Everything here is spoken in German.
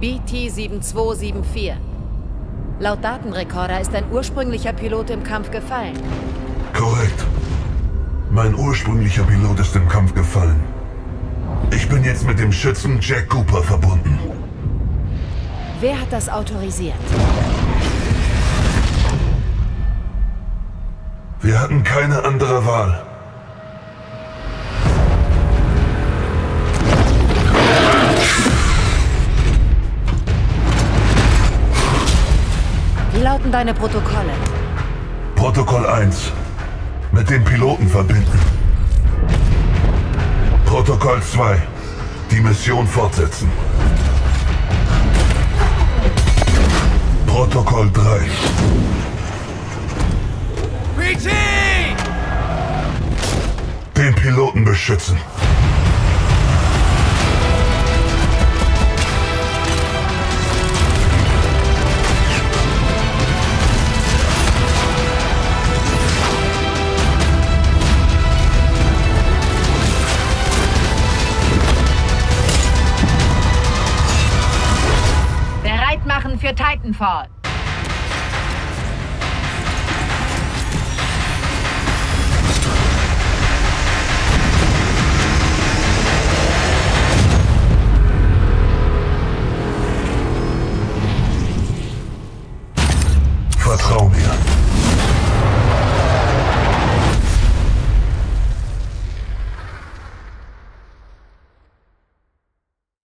BT-7274. Laut Datenrekorder ist ein ursprünglicher Pilot im Kampf gefallen. Korrekt. Mein ursprünglicher Pilot ist im Kampf gefallen. Ich bin jetzt mit dem Schützen Jack Cooper verbunden. Wer hat das autorisiert? Wir hatten keine andere Wahl. Wie lauten deine Protokolle? Protokoll 1. Mit dem Piloten verbinden. Protokoll 2. Die Mission fortsetzen. Protokoll 3. BT! Den Piloten beschützen. Bereit machen für Titanfall.